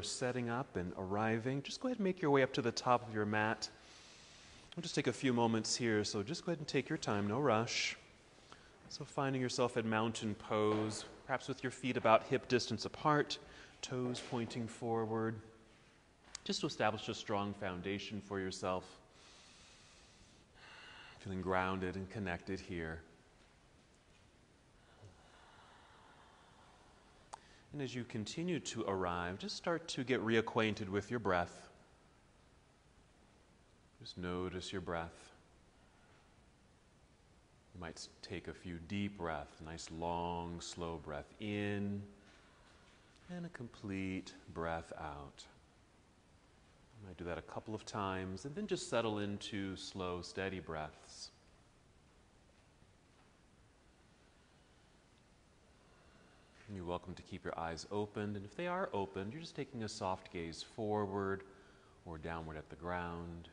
are setting up and arriving, just go ahead and make your way up to the top of your mat. We'll just take a few moments here, so just go ahead and take your time, no rush. So finding yourself in mountain pose, perhaps with your feet about hip distance apart, toes pointing forward, just to establish a strong foundation for yourself. Feeling grounded and connected here. And as you continue to arrive, just start to get reacquainted with your breath. Just notice your breath. You might take a few deep breaths, a nice long, slow breath in, and a complete breath out. You might do that a couple of times, and then just settle into slow, steady breaths. And you're welcome to keep your eyes open, and if they are open, you're just taking a soft gaze forward or downward at the ground.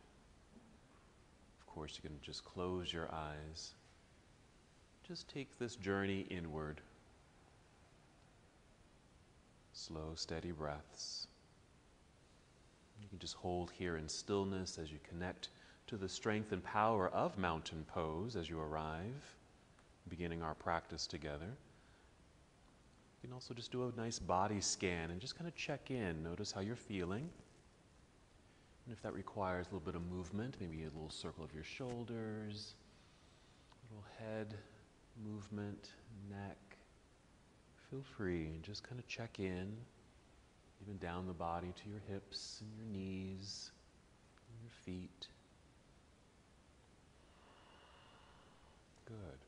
Of course, you can just close your eyes. Just take this journey inward. Slow, steady breaths. You can just hold here in stillness as you connect to the strength and power of mountain pose as you arrive, beginning our practice together. You can also just do a nice body scan and just kind of check in. Notice how you're feeling. And if that requires a little bit of movement, maybe a little circle of your shoulders, a little head movement, neck, feel free and just kind of check in, even down the body to your hips and your knees and your feet. Good.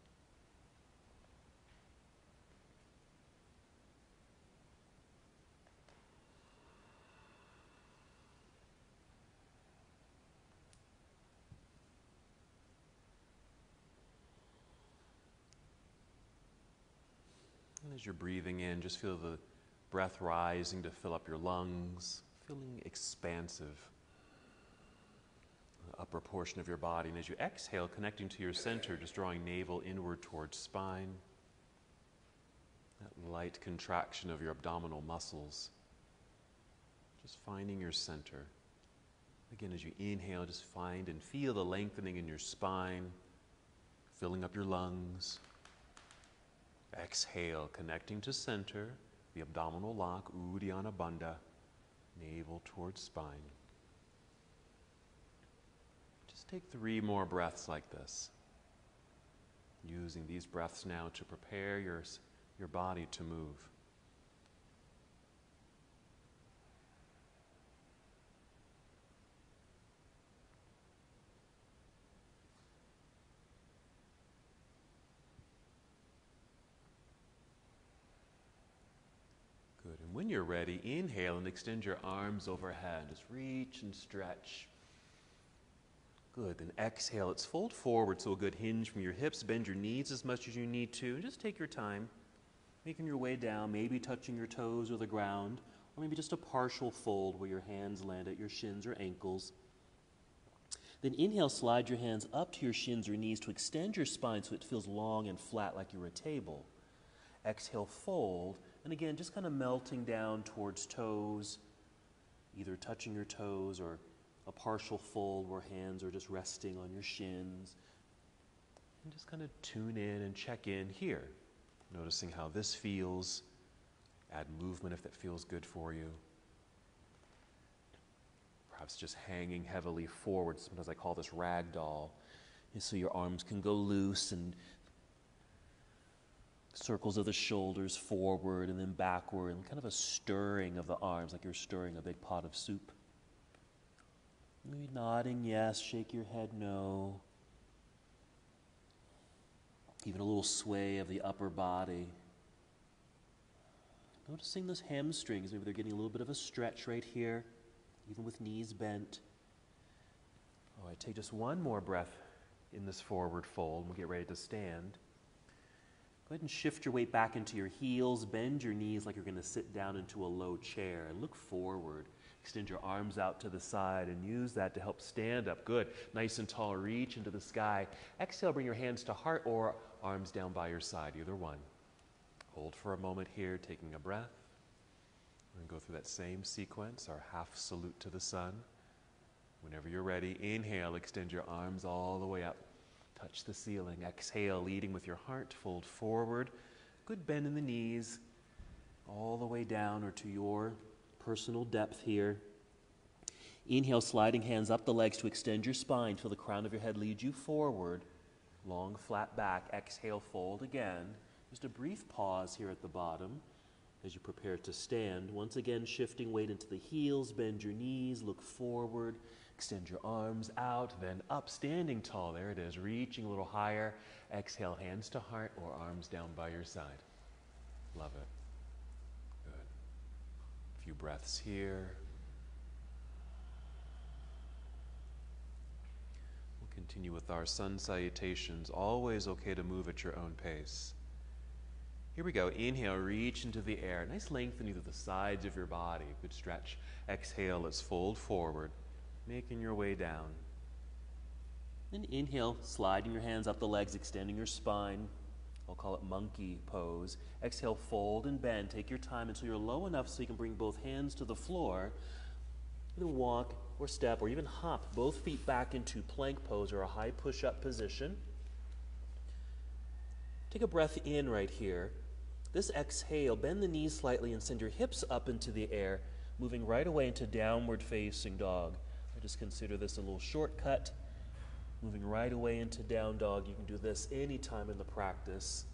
As you're breathing in, just feel the breath rising to fill up your lungs, feeling expansive, the upper portion of your body. And as you exhale, connecting to your center, just drawing navel inward towards spine, that light contraction of your abdominal muscles, just finding your center. Again, as you inhale, just find and feel the lengthening in your spine, filling up your lungs. Exhale, connecting to center, the abdominal lock, Uddiyana Bandha, navel towards spine. Just take 3 more breaths like this. Using these breaths now to prepare your body to move. When you're ready, inhale and extend your arms overhead. Just reach and stretch. Good. Then exhale. Let's fold forward, so a good hinge from your hips. Bend your knees as much as you need to. Just take your time, making your way down, maybe touching your toes or the ground, or maybe just a partial fold where your hands land at your shins or ankles. Then inhale, slide your hands up to your shins or knees to extend your spine so it feels long and flat like you're a table. Exhale, fold. And again, just kind of melting down towards toes, either touching your toes or a partial fold where hands are just resting on your shins. And just kind of tune in and check in here, noticing how this feels. Add movement if that feels good for you. Perhaps just hanging heavily forward. Sometimes I call this ragdoll. And so your arms can go loose and circles of the shoulders forward and then backward, and kind of a stirring of the arms like you're stirring a big pot of soup. Maybe nodding yes, shake your head no. Even a little sway of the upper body. Noticing those hamstrings, maybe they're getting a little bit of a stretch right here, even with knees bent. All right, take just one more breath in this forward fold. We'll get ready to stand. Go ahead and shift your weight back into your heels. Bend your knees like you're going to sit down into a low chair. Look forward. Extend your arms out to the side and use that to help stand up. Good. Nice and tall. Reach into the sky. Exhale, bring your hands to heart or arms down by your side, either one. Hold for a moment here, taking a breath. We're going to go through that same sequence, our half salute to the sun. Whenever you're ready, inhale, extend your arms all the way up. Touch the ceiling. Exhale, leading with your heart, fold forward. Good bend in the knees, all the way down or to your personal depth here. Inhale, sliding hands up the legs to extend your spine till the crown of your head leads you forward. Long, flat back. Exhale, fold again. Just a brief pause here at the bottom as you prepare to stand. Once again, shifting weight into the heels, bend your knees, look forward, extend your arms out, then up, standing tall. There it is, reaching a little higher. Exhale, hands to heart or arms down by your side. Love it. Good. A few breaths here. We'll continue with our sun salutations. Always okay to move at your own pace. Here we go. Inhale, reach into the air. Nice length in either the sides of your body. Good stretch. Exhale, let's fold forward, making your way down. Then inhale, sliding your hands up the legs, extending your spine. I'll call it monkey pose. Exhale, fold and bend. Take your time until you're low enough so you can bring both hands to the floor. Then walk or step or even hop both feet back into plank pose or a high push-up position. Take a breath in right here. This exhale, bend the knees slightly and send your hips up into the air, moving right away into downward facing dog. I just consider this a little shortcut, moving right away into down dog. You can do this anytime in the practice.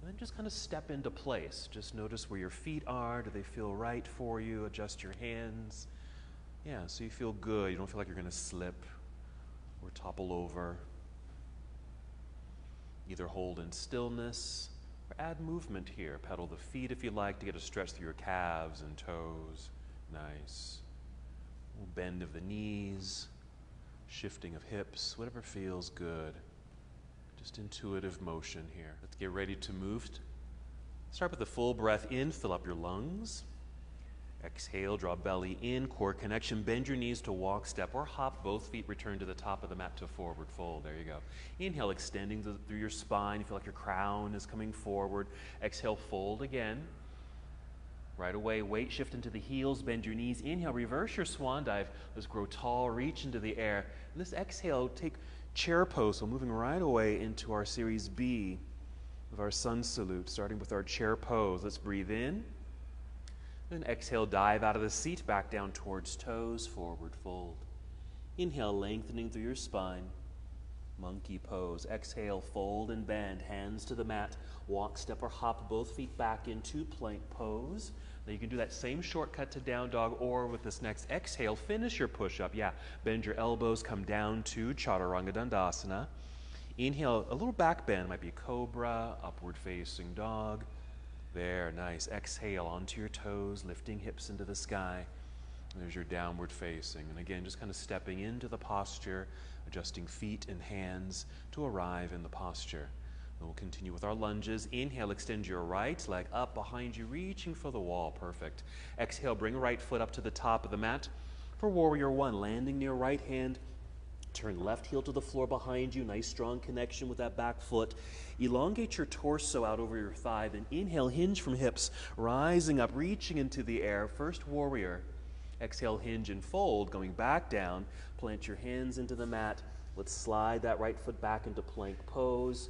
And then just kind of step into place. Just notice where your feet are. Do they feel right for you? Adjust your hands. Yeah, so you feel good. You don't feel like you're going to slip or topple over. Either hold in stillness or add movement here. Pedal the feet if you like to get a stretch through your calves and toes. Nice. Bend of the knees, shifting of hips, whatever feels good. Just intuitive motion here. Let's get ready to move. Start with the full breath in, fill up your lungs. Exhale, draw belly in, core connection, bend your knees to walk, step, or hop. Both feet return to the top of the mat to forward fold. There you go. Inhale, extending through your spine. You feel like your crown is coming forward. Exhale, fold again. Right away, weight shift into the heels, bend your knees. Inhale, reverse your swan dive. Let's grow tall, reach into the air. And this exhale, take chair pose. So moving right away into our series B of our sun salute, starting with our chair pose. Let's breathe in. Then exhale, dive out of the seat, back down towards toes, forward fold. Inhale, lengthening through your spine. Monkey pose. Exhale, fold and bend. Hands to the mat. Walk, step, or hop. Both feet back into plank pose. Now you can do that same shortcut to down dog, or with this next exhale, finish your push-up. Yeah, bend your elbows, come down to Chaturanga Dandasana. Inhale, a little back bend. Might be cobra, upward facing dog. There, nice. Exhale onto your toes, lifting hips into the sky. There's your downward facing. And again, just kind of stepping into the posture, adjusting feet and hands to arrive in the posture. And we'll continue with our lunges. Inhale, extend your right leg up behind you, reaching for the wall. Perfect. Exhale, bring right foot up to the top of the mat. For warrior one, landing near right hand, turn left heel to the floor behind you. Nice strong connection with that back foot. Elongate your torso out over your thigh. Then inhale, hinge from hips, rising up, reaching into the air. First warrior. Exhale, hinge and fold, going back down. Plant your hands into the mat. Let's slide that right foot back into plank pose.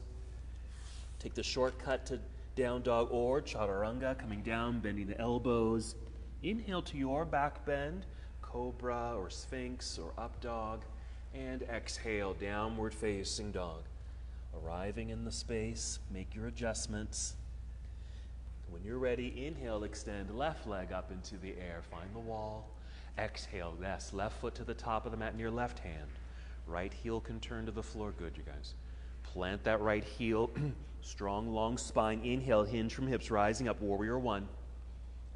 Take the shortcut to down dog or chaturanga, coming down, bending the elbows. Inhale to your back bend, cobra or sphinx or up dog. And exhale, downward facing dog. Arriving in the space, make your adjustments. When you're ready, inhale, extend left leg up into the air, find the wall. Exhale, yes, left foot to the top of the mat near left hand. Right heel can turn to the floor. Good, you guys. Plant that right heel, strong, long spine. Inhale, hinge from hips, rising up, warrior one.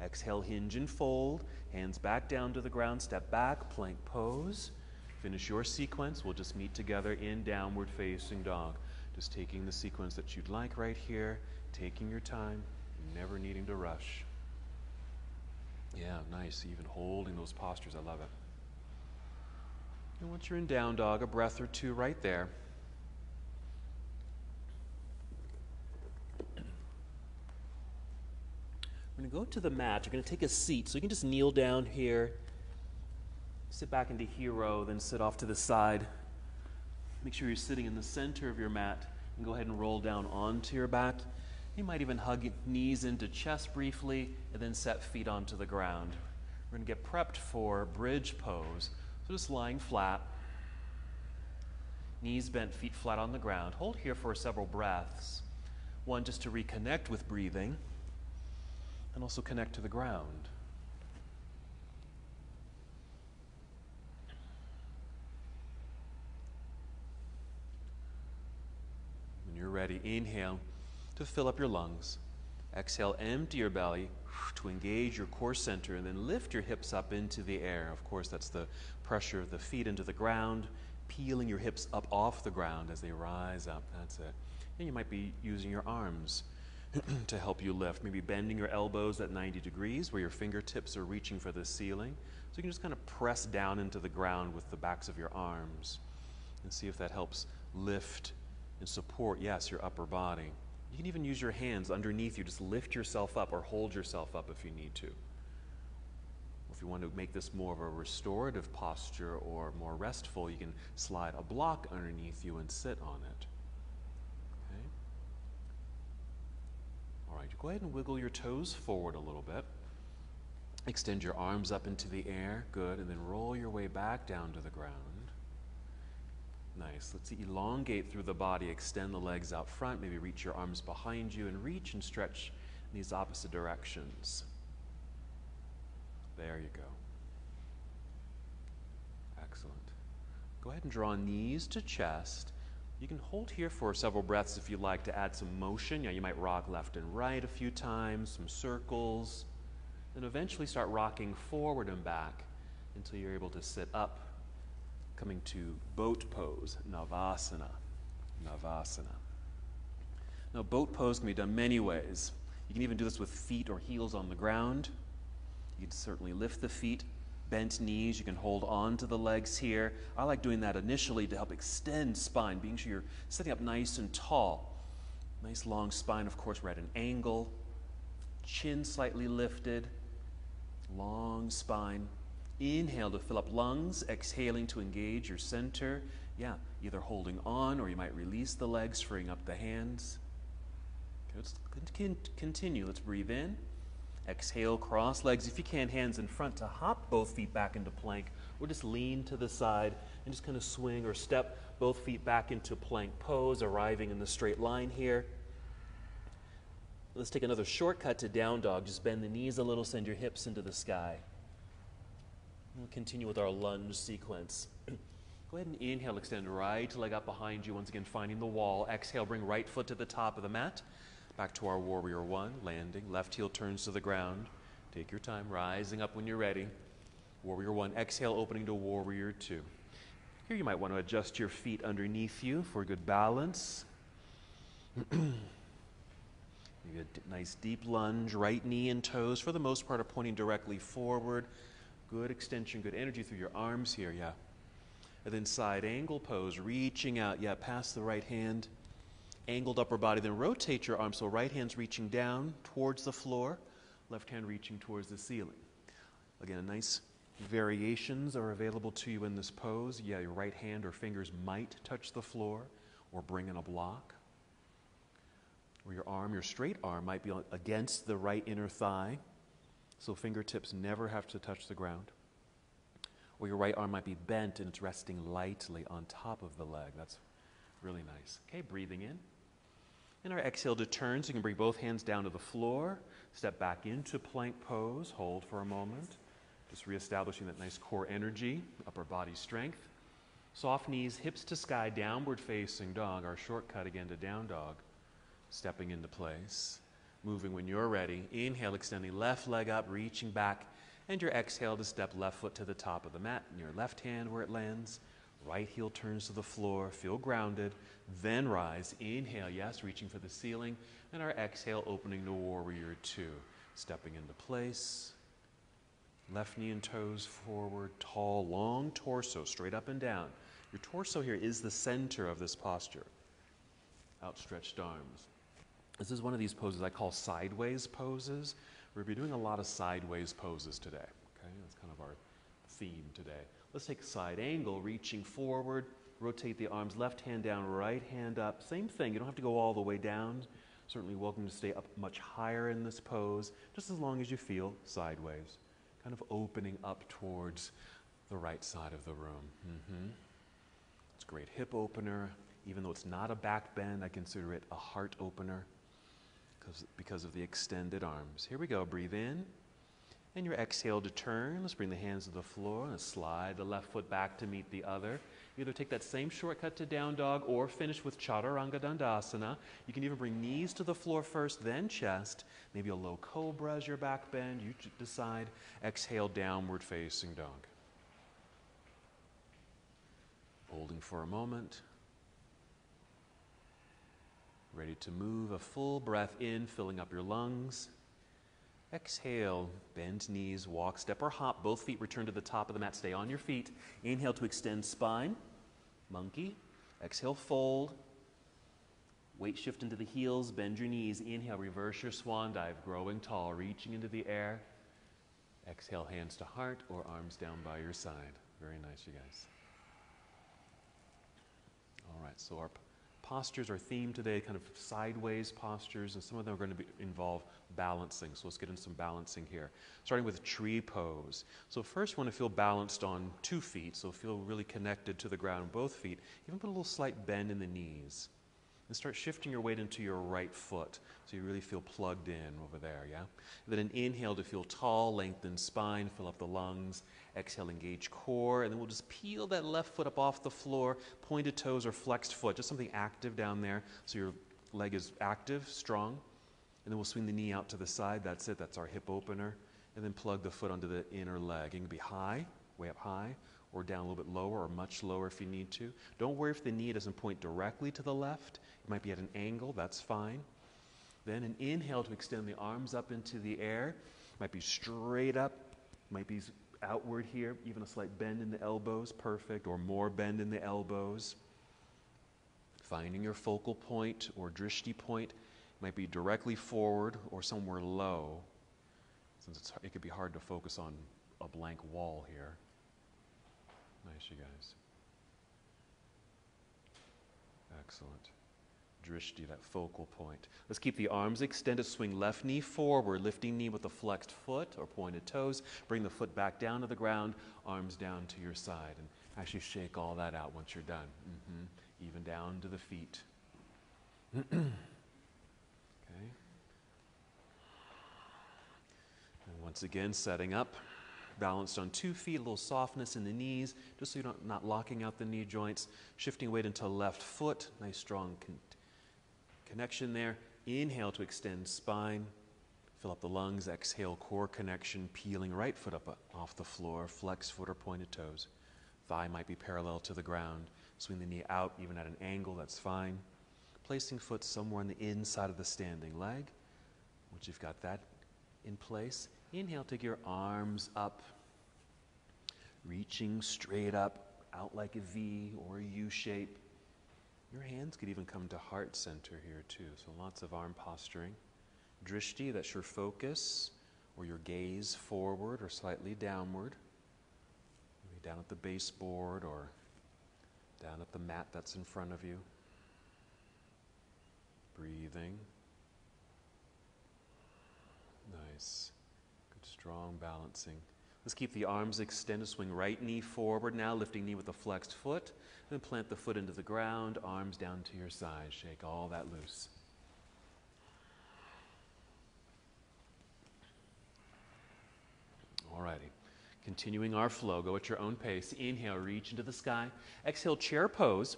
Exhale, hinge and fold. Hands back down to the ground, step back, plank pose. Finish your sequence. We'll just meet together in downward facing dog. Just taking the sequence that you'd like right here, taking your time, never needing to rush. Yeah, nice. Even holding those postures. I love it. And once you're in down dog, a breath or two right there. We're going to Now go to the mat. You're going to take a seat. So you can just kneel down here, sit back into hero, then sit off to the side. Make sure you're sitting in the center of your mat and go ahead and roll down onto your back. You might even hug knees into chest briefly and then set feet onto the ground. We're going to get prepped for bridge pose. So just lying flat, knees bent, feet flat on the ground. Hold here for several breaths. One, just to reconnect with breathing and also connect to the ground. When you're ready, inhale to fill up your lungs. Exhale, empty your belly to engage your core center, and then lift your hips up into the air. Of course, that's the pressure of the feet into the ground, peeling your hips up off the ground as they rise up. That's it. And you might be using your arms to help you lift, maybe bending your elbows at 90 degrees where your fingertips are reaching for the ceiling. So you can just kind of press down into the ground with the backs of your arms and see if that helps lift and support, yes, your upper body. You can even use your hands underneath you. Just lift yourself up or hold yourself up if you need to. If you want to make this more of a restorative posture or more restful, you can slide a block underneath you and sit on it. Okay. All right, you go ahead and wiggle your toes forward a little bit. Extend your arms up into the air. Good. And then roll your way back down to the ground. Nice. Let's elongate through the body. Extend the legs out front. Maybe reach your arms behind you and reach and stretch in these opposite directions. There you go. Excellent. Go ahead and draw knees to chest. You can hold here for several breaths if you like to add some motion. You might rock left and right a few times, some circles, and eventually start rocking forward and back until you're able to sit up, coming to boat pose, Navasana. Navasana. Now, boat pose can be done many ways. You can even do this with feet or heels on the ground. You can certainly lift the feet, bent knees. You can hold on to the legs here. I like doing that initially to help extend spine, being sure you're sitting up nice and tall. Nice long spine, of course, we're at an angle. Chin slightly lifted, long spine. Inhale to fill up lungs, exhaling to engage your center. Yeah, either holding on or you might release the legs, freeing up the hands. Okay, let's continue. Let's breathe in. Exhale, cross legs. If you can, hands in front to hop both feet back into plank, or just lean to the side and just kind of swing or step both feet back into plank pose, arriving in the straight line here. Let's take another shortcut to down dog. Just bend the knees a little, send your hips into the sky. We'll continue with our lunge sequence. Go ahead and inhale, extend right leg up behind you, once again finding the wall. Exhale, bring right foot to the top of the mat. Back to our warrior one, landing. Left heel turns to the ground. Take your time, rising up when you're ready. Warrior one, exhale, opening to warrior two. Here you might want to adjust your feet underneath you for good balance. Maybe a nice deep lunge, right knee and toes, for the most part, are pointing directly forward. Good extension, good energy through your arms here, yeah. And then side angle pose, reaching out, yeah, past the right hand. Angled upper body, then rotate your arms so right hand's reaching down towards the floor, left hand reaching towards the ceiling. Again, nice variations are available to you in this pose. Yeah, your right hand or fingers might touch the floor or bring in a block. Or your arm, your straight arm, might be against the right inner thigh, so fingertips never have to touch the ground. Or your right arm might be bent and it's resting lightly on top of the leg. That's really nice. Okay, breathing in. And our exhale to turn, so you can bring both hands down to the floor, step back into plank pose, hold for a moment, just reestablishing that nice core energy, upper body strength. Soft knees, hips to sky, downward facing dog, our shortcut again to down dog, stepping into place, moving when you're ready. Inhale, extending left leg up, reaching back, and your exhale to step left foot to the top of the mat, and your left hand where it lands. Right heel turns to the floor, feel grounded, then rise. Inhale, yes, reaching for the ceiling, and our exhale opening to warrior two. Stepping into place, left knee and toes forward, tall, long torso, straight up and down. Your torso here is the center of this posture. Outstretched arms. This is one of these poses I call sideways poses, We're going to be doing a lot of sideways poses today. Okay, that's kind of our theme today. Let's take a side angle, reaching forward, rotate the arms, left hand down, right hand up. Same thing, you don't have to go all the way down. Certainly welcome to stay up much higher in this pose, just as long as you feel sideways, kind of opening up towards the right side of the room. It's a great hip opener. Even though it's not a back bend, I consider it a heart opener because of the extended arms. Here we go, breathe in. And your exhale to turn. Let's bring the hands to the floor and slide the left foot back to meet the other. Either take that same shortcut to down dog or finish with chaturanga dandasana. You can even bring knees to the floor first, then chest. Maybe a low cobra as your back bend. You decide. Exhale, downward facing dog. Holding for a moment. Ready to move, a full breath in, filling up your lungs. Exhale, bend knees, walk, step or hop. Both feet return to the top of the mat. Stay on your feet. Inhale to extend spine, monkey. Exhale, fold. Weight shift into the heels, bend your knees. Inhale, reverse your swan dive, growing tall, reaching into the air. Exhale, hands to heart or arms down by your side. Very nice, you guys. All right, so our postures are themed today, kind of sideways postures, and some of them are going to involve balancing. So let's get into some balancing here, starting with tree pose. So first, you want to feel balanced on 2 feet, so feel really connected to the ground, both feet. Even put a little slight bend in the knees. And start shifting your weight into your right foot, so you really feel plugged in over there, yeah? And then an inhale to feel tall, lengthen spine, fill up the lungs. Exhale, engage core, and then we'll just peel that left foot up off the floor, pointed toes or flexed foot, just something active down there, so your leg is active, strong. And then we'll swing the knee out to the side. That's it, that's our hip opener. And then plug the foot onto the inner leg. It can be high, way up high, or down a little bit lower or much lower if you need to. Don't worry if the knee doesn't point directly to the left. It might be at an angle, that's fine. Then an inhale to extend the arms up into the air. Might be straight up, might be outward here, even a slight bend in the elbows, perfect, or more bend in the elbows. Finding your focal point or drishti point. Might be directly forward or somewhere low, since it could be hard to focus on a blank wall here. Nice, you guys. Excellent. Drishti, that focal point. Let's keep the arms extended. Swing left knee forward, lifting knee with the flexed foot or pointed toes. Bring the foot back down to the ground, arms down to your side. And actually shake all that out once you're done. Even down to the feet. Okay. And once again, setting up. Balanced on 2 feet, a little softness in the knees, just so you're not locking out the knee joints. Shifting weight into left foot, nice strong connection there. Inhale to extend spine, fill up the lungs. Exhale, core connection, peeling right foot up off the floor, flex foot or pointed toes. Thigh might be parallel to the ground. Swing the knee out, even at an angle, that's fine. Placing foot somewhere on the inside of the standing leg. Once you've got that in place, inhale, take your arms up, reaching straight up, out like a V or a U shape. Your hands could even come to heart center here too, so lots of arm posturing. Drishti, that's your focus, or your gaze forward or slightly downward. Maybe down at the baseboard or down at the mat that's in front of you. Breathing. Nice. Strong balancing. Let's keep the arms extended. Swing right knee forward now, lifting knee with a flexed foot. Then plant the foot into the ground, arms down to your side. Shake all that loose. Alrighty. Continuing our flow. Go at your own pace. Inhale, reach into the sky. Exhale, chair pose.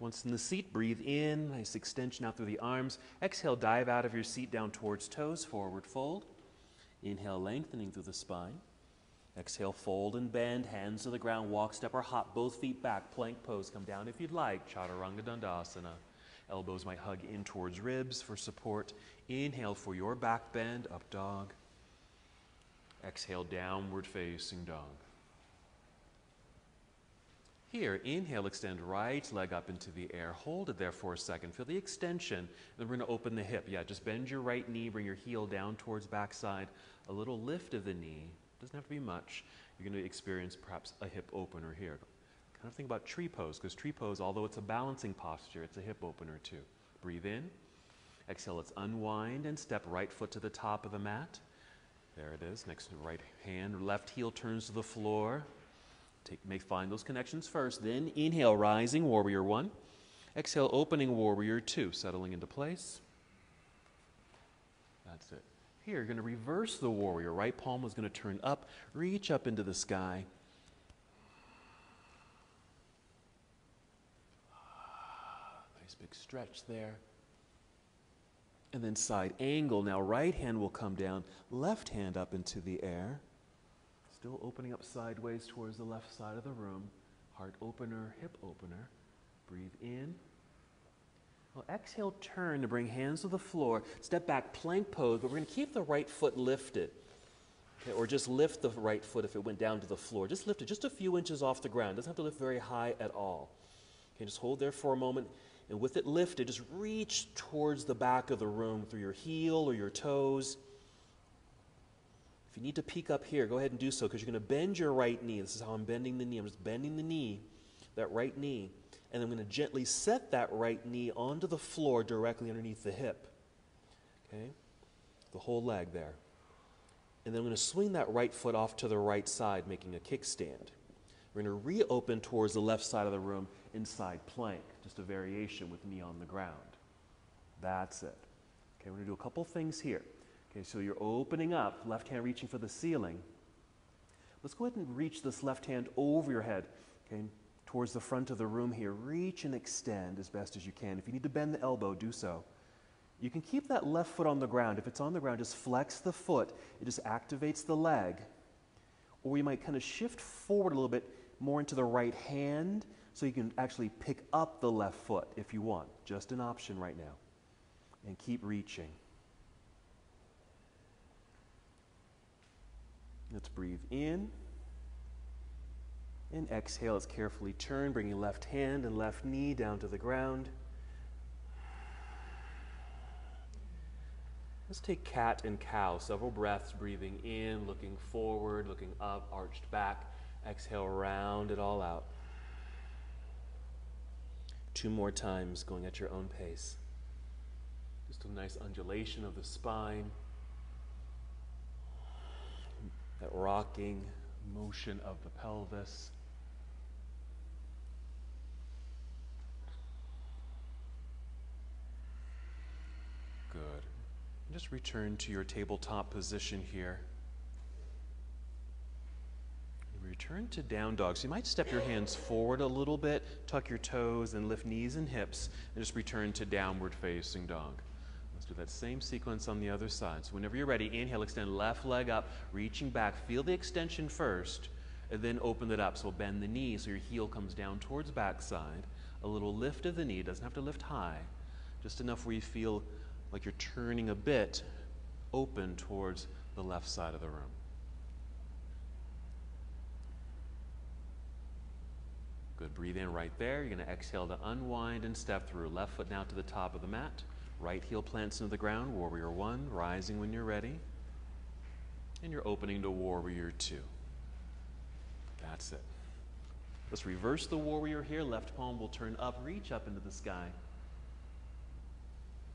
Once in the seat, breathe in. Nice extension out through the arms. Exhale, dive out of your seat down towards toes. Forward fold. Inhale, lengthening through the spine. Exhale, fold and bend. Hands to the ground. Walk, step, or hop. Both feet back. Plank pose. Come down if you'd like. Chaturanga Dandasana. Elbows might hug in towards ribs for support. Inhale for your back bend. Up dog. Exhale, downward facing dog. Here, inhale, extend right leg up into the air. Hold it there for a second. Feel the extension. And then we're going to open the hip. Yeah, just bend your right knee. Bring your heel down towards backside. A little lift of the knee. Doesn't have to be much. You're going to experience perhaps a hip opener here. Kind of think about tree pose, because tree pose, although it's a balancing posture, it's a hip opener too. Breathe in. Exhale, let's unwind and step right foot to the top of the mat. There it is. Next to the right hand. Left heel turns to the floor. Find those connections first. Then inhale, rising warrior one. Exhale, opening warrior two, settling into place. That's it. Here, you're going to reverse the warrior. Right palm is going to turn up. Reach up into the sky. Nice big stretch there. And then side angle. Now right hand will come down, left hand up into the air. Still opening up sideways towards the left side of the room. Heart opener, hip opener. Breathe in. Well, exhale, turn to bring hands to the floor. Step back, plank pose, but we're going to keep the right foot lifted. Okay, or just lift the right foot if it went down to the floor. Just lift it just a few inches off the ground. Doesn't have to lift very high at all. Okay, just hold there for a moment. And with it lifted, just reach towards the back of the room through your heel or your toes. If you need to peek up here, go ahead and do so, because you're going to bend your right knee. This is how I'm bending the knee. I'm just bending the knee, that right knee. And I'm going to gently set that right knee onto the floor directly underneath the hip. Okay? The whole leg there. And then I'm going to swing that right foot off to the right side, making a kickstand. We're going to reopen towards the left side of the room, inside plank. Just a variation with knee on the ground. That's it. Okay, we're going to do a couple things here. Okay, so you're opening up, left hand reaching for the ceiling. Let's go ahead and reach this left hand over your head, okay, towards the front of the room here. Reach and extend as best as you can. If you need to bend the elbow, do so. You can keep that left foot on the ground. If it's on the ground, just flex the foot. It just activates the leg. Or you might kind of shift forward a little bit more into the right hand so you can actually pick up the left foot if you want. Just an option right now. And keep reaching. Let's breathe in and exhale. Let's carefully turn, bringing left hand and left knee down to the ground. Let's take cat and cow, several breaths, breathing in, looking forward, looking up, arched back. Exhale, round it all out. Two more times, going at your own pace. Just a nice undulation of the spine. That rocking motion of the pelvis. Good. And just return to your tabletop position here. Return to down dog. So you might step your hands forward a little bit, tuck your toes, and lift knees and hips, and just return to downward facing dog. Let's do that same sequence on the other side. So whenever you're ready, inhale, extend left leg up, reaching back. Feel the extension first, and then open it up. So we'll bend the knee so your heel comes down towards backside. A little lift of the knee. Doesn't have to lift high. Just enough where you feel like you're turning a bit open towards the left side of the room. Good. Breathe in right there. You're going to exhale to unwind and step through. Left foot now to the top of the mat. Right heel plants into the ground, warrior one, rising when you're ready. And you're opening to warrior two. That's it. Let's reverse the warrior here. Left palm will turn up, reach up into the sky.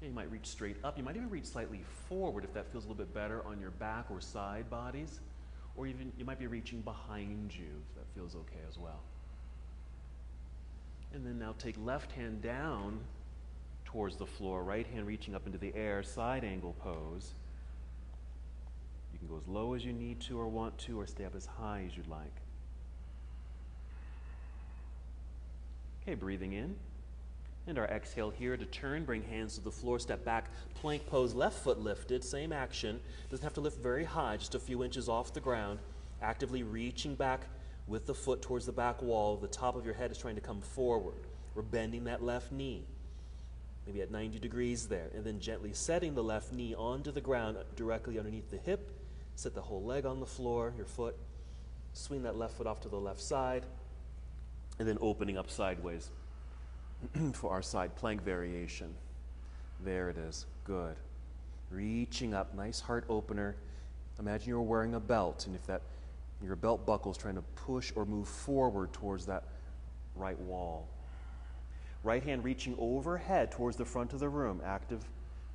And you might reach straight up. You might even reach slightly forward if that feels a little bit better on your back or side bodies. Or even you might be reaching behind you if that feels okay as well. And then now take left hand down towards the floor, right hand reaching up into the air, side angle pose. You can go as low as you need to or want to, or stay up as high as you'd like. Okay, breathing in. And our exhale here to turn, bring hands to the floor, step back, plank pose, left foot lifted, same action. Doesn't have to lift very high, just a few inches off the ground. Actively reaching back with the foot towards the back wall. The top of your head is trying to come forward. We're bending that left knee. Maybe at 90 degrees there, and then gently setting the left knee onto the ground directly underneath the hip. Set the whole leg on the floor, your foot. Swing that left foot off to the left side. and then opening up sideways for our side plank variation. There it is. Good. Reaching up. Nice heart opener. Imagine you're wearing a belt, and if that your belt buckle is trying to push or move forward towards that right wall. Right hand reaching overhead towards the front of the room. Active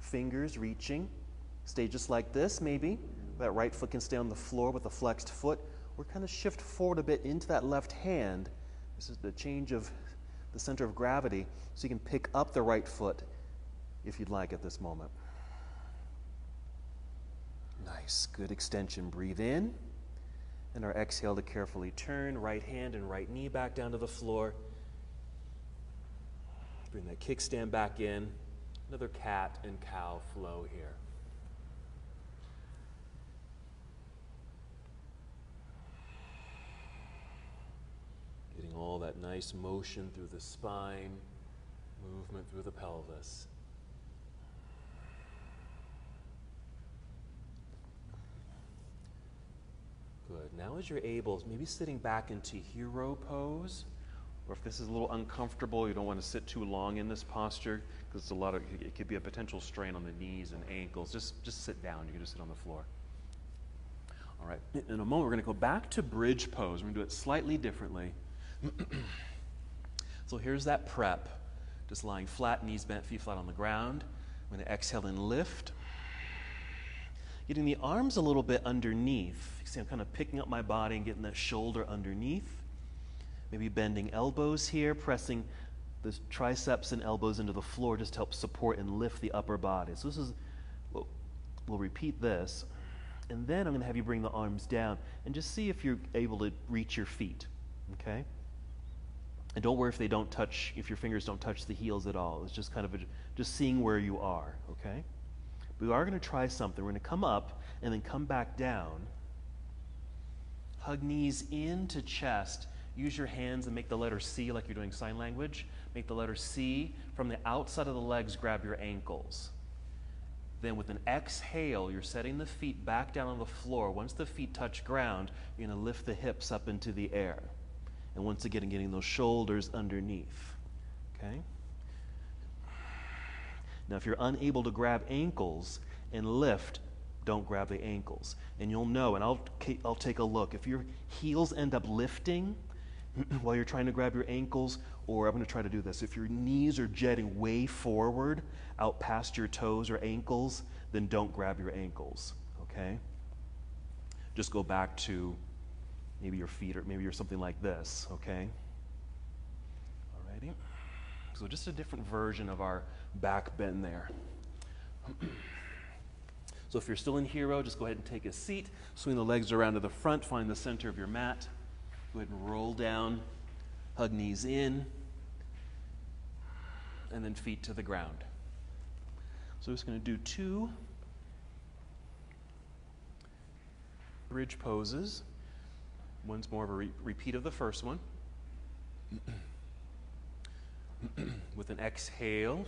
fingers reaching. Stay just like this, maybe. That right foot can stay on the floor with a flexed foot. We're kind of shift forward a bit into that left hand. This is the change of the center of gravity, so you can pick up the right foot if you'd like at this moment. Nice, good extension. Breathe in, and our exhale to carefully turn right hand and right knee back down to the floor. Bring that kickstand back in. Another cat and cow flow here. Getting all that nice motion through the spine, movement through the pelvis. Good. Now as you're able, maybe sitting back into hero pose, or if this is a little uncomfortable, you don't want to sit too long in this posture because it's a lot of, it could be a potential strain on the knees and ankles. Just sit down. You can just sit on the floor. All right. In a moment, we're going to go back to bridge pose. We're going to do it slightly differently. So here's that prep. Just lying flat, knees bent, feet flat on the ground. I'm going to exhale and lift. Getting the arms a little bit underneath. You see, I'm kind of picking up my body and getting that shoulder underneath. Maybe bending elbows here, pressing the triceps and elbows into the floor just to help support and lift the upper body. So this is, we'll repeat this. And then I'm going to have you bring the arms down and just see if you're able to reach your feet, okay? And don't worry if they don't touch, if your fingers don't touch the heels at all. It's just kind of a, just seeing where you are, okay? We are going to try something. We're going to come up and then come back down. Hug knees into chest. Use your hands and make the letter C like you're doing sign language. Make the letter C. From the outside of the legs, grab your ankles. Then with an exhale, you're setting the feet back down on the floor. Once the feet touch ground, you're going to lift the hips up into the air. And once again, getting those shoulders underneath. Okay? Now, if you're unable to grab ankles and lift, don't grab the ankles. And you'll know, and I'll take a look. If your heels end up lifting while you're trying to grab your ankles, or I'm going to try to do this. If your knees are jetting way forward, out past your toes or ankles, then don't grab your ankles, okay? Just go back to maybe your feet or maybe you're something like this, okay? All righty. So just a different version of our back bend there. So if you're still in hero, just go ahead and take a seat. Swing the legs around to the front. Find the center of your mat. Go ahead and roll down. Hug knees in. And then feet to the ground. So we're just going to do two bridge poses. One's more of a repeat of the first one. With an exhale,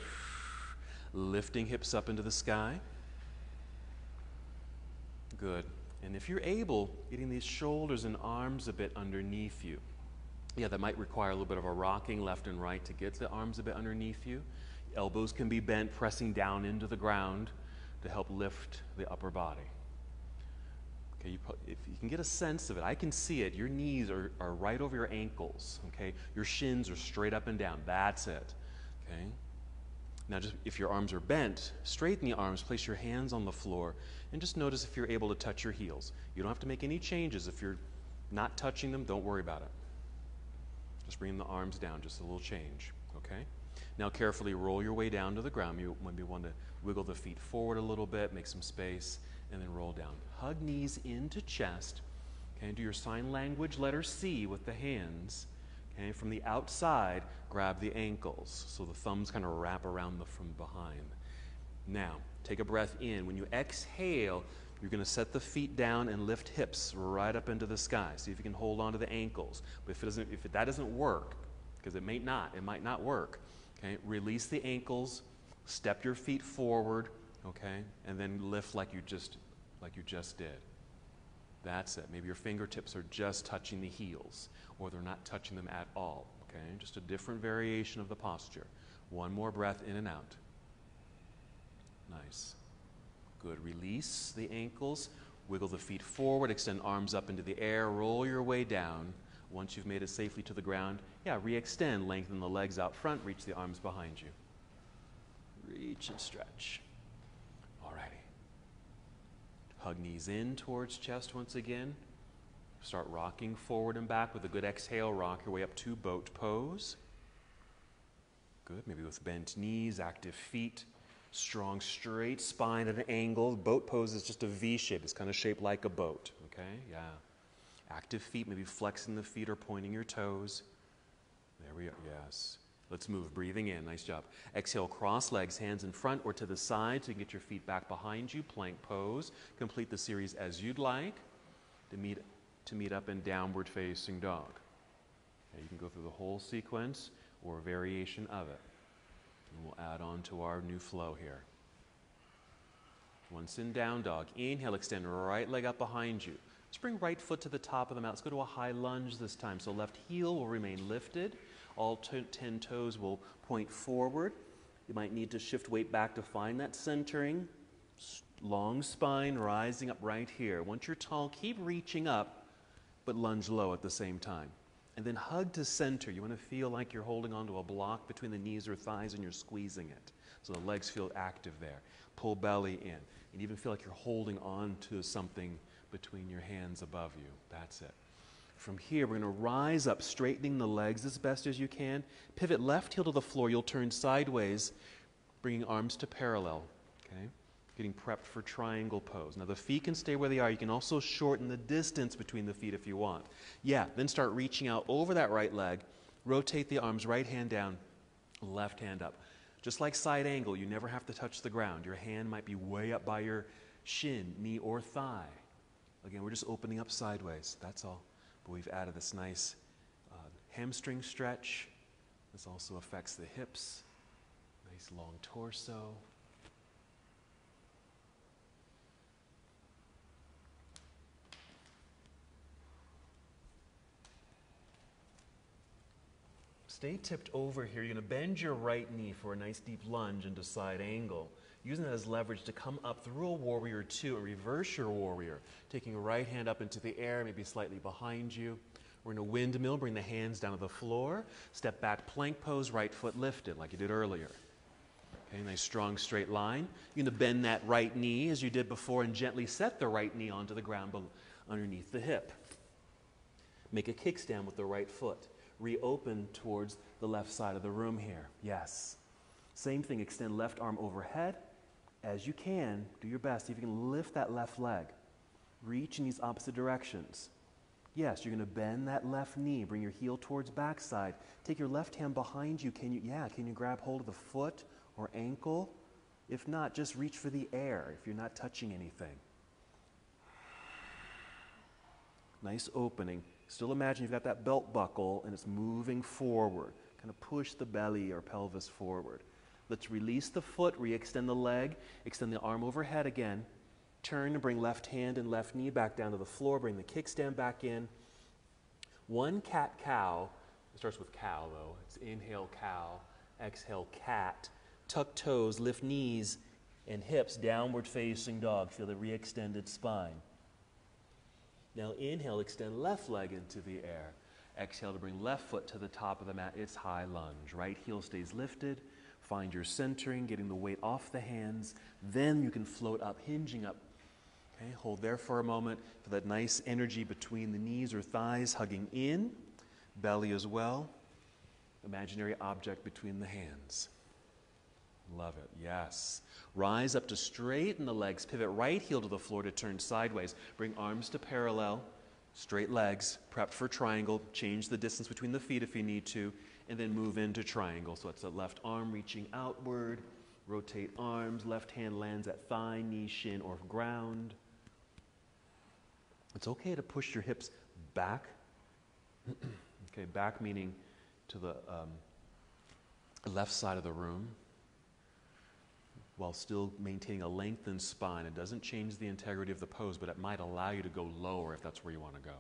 lifting hips up into the sky. Good. And if you're able, getting these shoulders and arms a bit underneath you. Yeah, that might require a little bit of a rocking left and right to get the arms a bit underneath you. Elbows can be bent, pressing down into the ground to help lift the upper body. Okay, if you can get a sense of it, I can see it. Your knees are right over your ankles, okay? Your shins are straight up and down. That's it, okay? Now, just if your arms are bent, straighten the arms, place your hands on the floor, and just notice if you're able to touch your heels. You don't have to make any changes. If you're not touching them, don't worry about it. Just bring the arms down, just a little change, okay? Now, carefully roll your way down to the ground. You maybe want to wiggle the feet forward a little bit, make some space, and then roll down. Hug knees into chest, okay? Do your sign language letter C with the hands. Okay, from the outside, grab the ankles. So the thumbs kind of wrap around from behind. Now, take a breath in. When you exhale, you're going to set the feet down and lift hips right up into the sky. See if you can hold on to the ankles. But if that doesn't work, because it might not work, okay, release the ankles, step your feet forward, okay, and then lift like you just did. That's it. Maybe your fingertips are just touching the heels, or they're not touching them at all. okay? Just a different variation of the posture. One more breath in and out. Nice. Good. Release the ankles. Wiggle the feet forward. Extend arms up into the air. Roll your way down. Once you've made it safely to the ground, yeah, re-extend. Lengthen the legs out front. Reach the arms behind you. Reach and stretch. Alrighty. Hug knees in towards chest once again. Start rocking forward and back with a good exhale. Rock your way up to boat pose. Good. Maybe with bent knees, active feet. Strong, straight spine at an angle. Boat pose is just a V shape. It's kind of shaped like a boat, okay? Yeah. Active feet, maybe flexing the feet or pointing your toes. There we go. Yes. Let's move. Breathing in. Nice job. Exhale, cross legs, hands in front or to the side so you can get your feet back behind you. Plank pose. Complete the series as you'd like to meet up in downward facing dog. Okay, you can go through the whole sequence or a variation of it. And we'll add on to our new flow here. Once in down dog, inhale, extend right leg up behind you. Let's bring right foot to the top of the mat. Let's go to a high lunge this time. So left heel will remain lifted. All 10 toes will point forward. You might need to shift weight back to find that centering. Long spine rising up right here. Once you're tall, keep reaching up, but lunge low at the same time. And then hug to center. You want to feel like you're holding onto a block between the knees or thighs and you're squeezing it. So the legs feel active there. Pull belly in. And even feel like you're holding on to something between your hands above you. That's it. From here, we're going to rise up, straightening the legs as best as you can. Pivot left heel to the floor. You'll turn sideways, bringing arms to parallel. Okay? Getting prepped for triangle pose. Now the feet can stay where they are. You can also shorten the distance between the feet if you want. Yeah, then start reaching out over that right leg. Rotate the arms, right hand down, left hand up. Just like side angle, you never have to touch the ground. Your hand might be way up by your shin, knee, or thigh. Again, we're just opening up sideways, that's all. But we've added this nice hamstring stretch. This also affects the hips. Nice long torso. Stay tipped over here. You're going to bend your right knee for a nice deep lunge into side angle. Using that as leverage to come up through a warrior two and reverse your warrior. Taking your right hand up into the air, maybe slightly behind you. We're in a windmill. Bring the hands down to the floor. Step back, plank pose, right foot lifted like you did earlier. Okay, nice strong straight line. You're going to bend that right knee as you did before and gently set the right knee onto the ground underneath the hip. Make a kickstand with the right foot. Reopen towards the left side of the room here. Yes. Same thing. Extend left arm overhead. As you can, do your best. See if you can lift that left leg. Reach in these opposite directions. Yes, you're going to bend that left knee. Bring your heel towards backside. Take your left hand behind you. Can you grab hold of the foot or ankle? If not, just reach for the air if you're not touching anything. Nice opening. Still imagine you've got that belt buckle and it's moving forward. Kind of push the belly or pelvis forward. Let's release the foot, re-extend the leg, extend the arm overhead again. Turn and bring left hand and left knee back down to the floor. Bring the kickstand back in. One cat-cow. It starts with cow though. It's inhale cow, exhale cat. Tuck toes, lift knees and hips, downward facing dog. Feel the re-extended spine. Now inhale, extend left leg into the air. Exhale to bring left foot to the top of the mat. It's high lunge. Right heel stays lifted. Find your centering, getting the weight off the hands. Then you can float up, hinging up. Okay, hold there for a moment. For that nice energy between the knees or thighs, hugging in. Belly as well. Imaginary object between the hands. Love it. Yes. Rise up to straighten the legs. Pivot right heel to the floor to turn sideways. Bring arms to parallel. Straight legs. Prep for triangle. Change the distance between the feet if you need to. And then move into triangle. So it's the left arm reaching outward. Rotate arms. Left hand lands at thigh, knee, shin, or ground. It's okay to push your hips back. Okay, back meaning to the left side of the room, while still maintaining a lengthened spine. It doesn't change the integrity of the pose, but it might allow you to go lower if that's where you want to go.